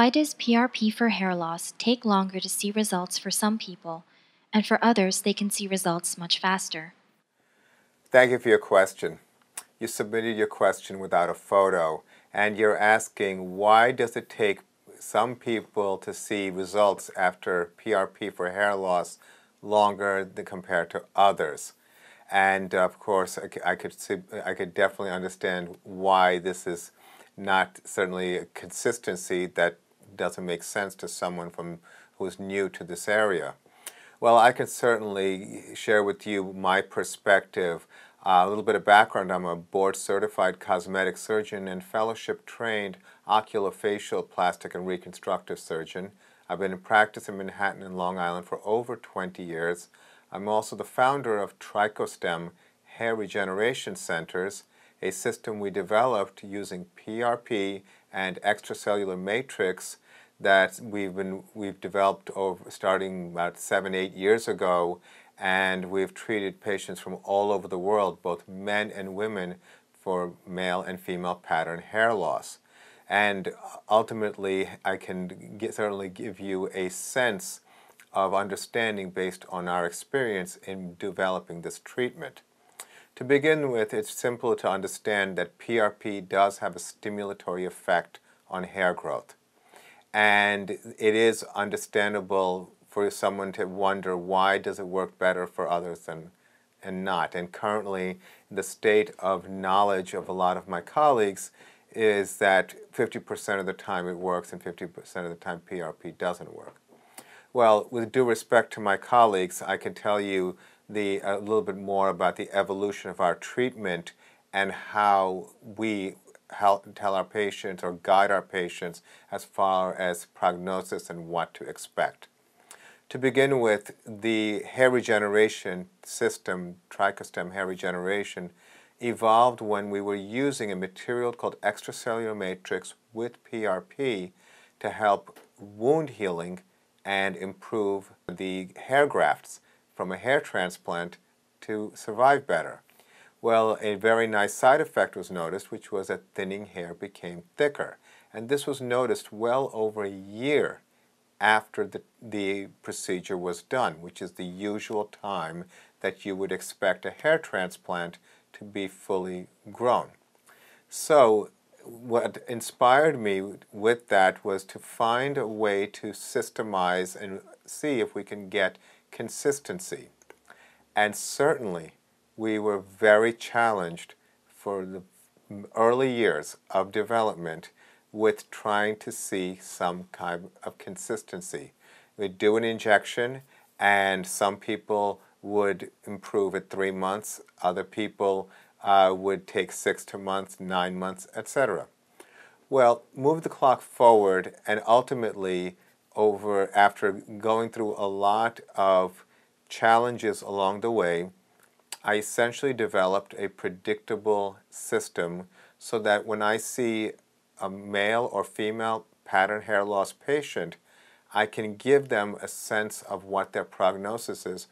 Why does PRP for hair loss take longer to see results for some people, and for others they can see results much faster? Thank you for your question. You submitted your question without a photo, and you're asking why does it take some people to see results after PRP for hair loss longer than compared to others. And of course, I could definitely understand why this is not certainly a consistency that doesn't make sense to someone who's new to this area. Well, I can certainly share with you my perspective. A little bit of background. I'm a board-certified cosmetic surgeon and fellowship-trained oculofacial plastic and reconstructive surgeon. I've been in practice in Manhattan and Long Island for over 20 years. I'm also the founder of Trichostem Hair Regeneration Centers, a system we developed using PRP and extracellular matrix that we've developed over starting about 7-8 years ago. And we've treated patients from all over the world, both men and women, for male and female pattern hair loss. And ultimately, I can certainly give you a sense of understanding based on our experience in developing this treatment. To begin with, it's simple to understand that PRP does have a stimulatory effect on hair growth. And it is understandable for someone to wonder why does it work better for others and not. And currently, the state of knowledge of a lot of my colleagues is that 50% of the time it works and 50% of the time PRP doesn't work. Well, with due respect to my colleagues, I can tell you a little bit more about the evolution of our treatment and how we tell our patients or guide our patients as far as prognosis and what to expect. To begin with, the hair regeneration system, Trichostem Hair Regeneration, evolved when we were using a material called extracellular matrix with PRP to help wound healing and improve the hair grafts from a hair transplant to survive better. Well, a very nice side effect was noticed, which was that thinning hair became thicker. And this was noticed well over a year after the procedure was done, which is the usual time that you would expect a hair transplant to be fully grown. So what inspired me with that was to find a way to systemize and see if we can get consistency. And certainly we were very challenged for the early years of development with trying to see some kind of consistency. We'd do an injection and some people would improve at 3 months, other people would take 6 months, 9 months, etc. Well, move the clock forward and ultimately after going through a lot of challenges along the way, I essentially developed a predictable system so that when I see a male or female pattern hair loss patient, I can give them a sense of what their prognosis is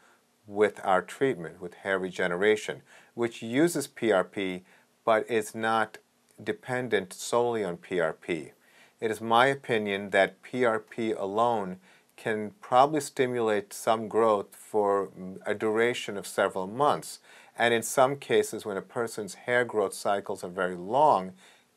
with our treatment, with hair regeneration, which uses PRP but is not dependent solely on PRP. It is my opinion that PRP alone can probably stimulate some growth for a duration of several months. And in some cases, when a person's hair growth cycles are very long,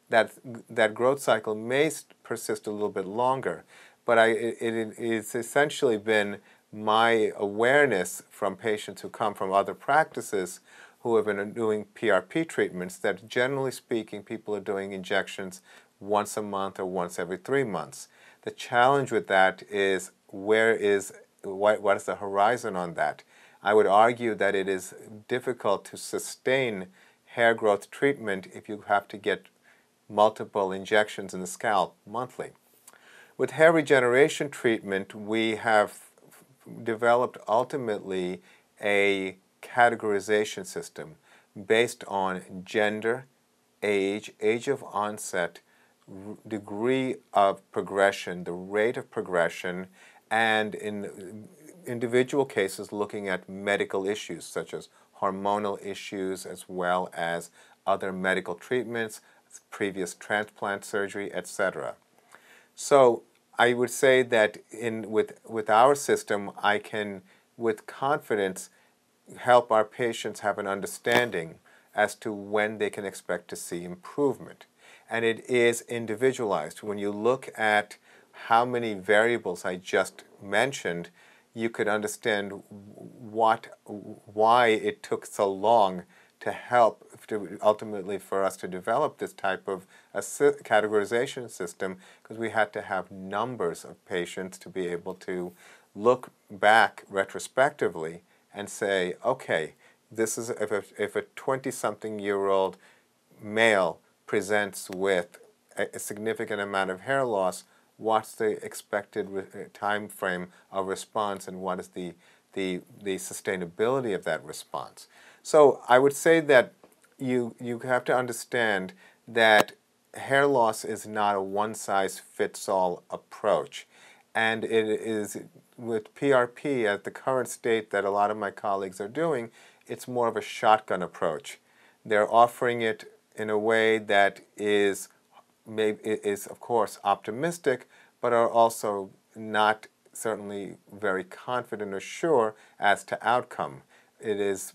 that growth cycle may persist a little bit longer. But it's essentially been my awareness from patients who come from other practices who have been doing PRP treatments that generally speaking people are doing injections once a month or once every 3 months. The challenge with that is what is the horizon on that? I would argue that it is difficult to sustain hair growth treatment if you have to get multiple injections in the scalp monthly. With hair regeneration treatment, we have developed ultimately a categorization system based on gender, age of onset, degree of progression, the rate of progression, and in individual cases looking at medical issues such as hormonal issues as well as other medical treatments, previous transplant surgery, etc. So I would say that with our system, I can, with confidence, help our patients have an understanding as to when they can expect to see improvement. And it is individualized. When you look at how many variables I just mentioned, you could understand why it took so long to help ultimately for us to develop this type of categorization system, because we had to have numbers of patients to be able to look back retrospectively and say, okay, this is if a 20-something-year-old male presents with a significant amount of hair loss, what's the expected time frame of response, and what is the sustainability of that response? So I would say that you have to understand that hair loss is not a one-size-fits-all approach, and it is with PRP at the current state that a lot of my colleagues are doing. It's more of a shotgun approach. They're offering it in a way that is of course optimistic, but are also not certainly very confident or sure as to outcome. It is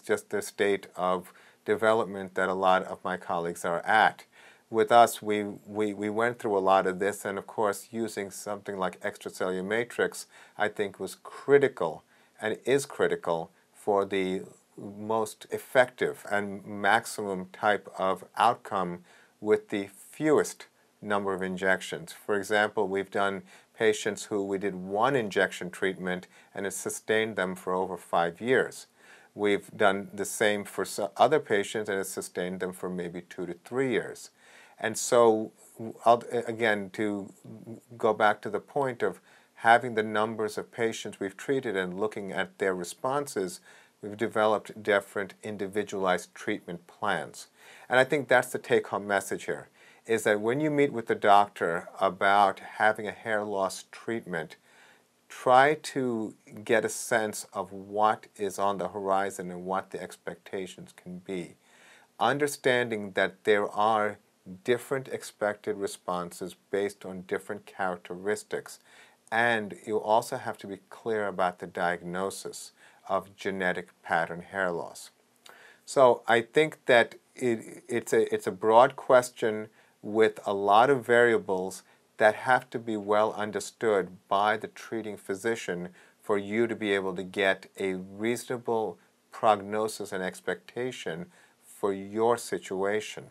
just the state of development that a lot of my colleagues are at. With us, we went through a lot of this, and of course using something like extracellular matrix, I think, was critical and is critical for the most effective and maximum type of outcome with the fewest number of injections. For example, we've done patients who we did one injection treatment and it sustained them for over 5 years. We've done the same for other patients and it sustained them for maybe 2 to 3 years. And so, again, to go back to the point of having the numbers of patients we've treated and looking at their responses, we've developed different individualized treatment plans. And I think that's the take-home message here, is that when you meet with the doctor about having a hair loss treatment, try to get a sense of what is on the horizon and what the expectations can be. Understanding that there are different expected responses based on different characteristics. And you also have to be clear about the diagnosis of genetic pattern hair loss. So I think that it's a broad question with a lot of variables that have to be well understood by the treating physician for you to be able to get a reasonable prognosis and expectation for your situation.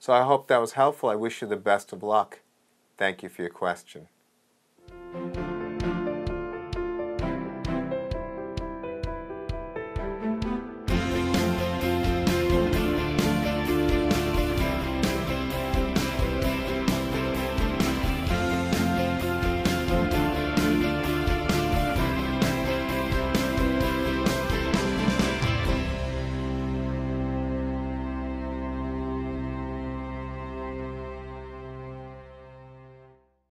So I hope that was helpful. I wish you the best of luck. Thank you for your question.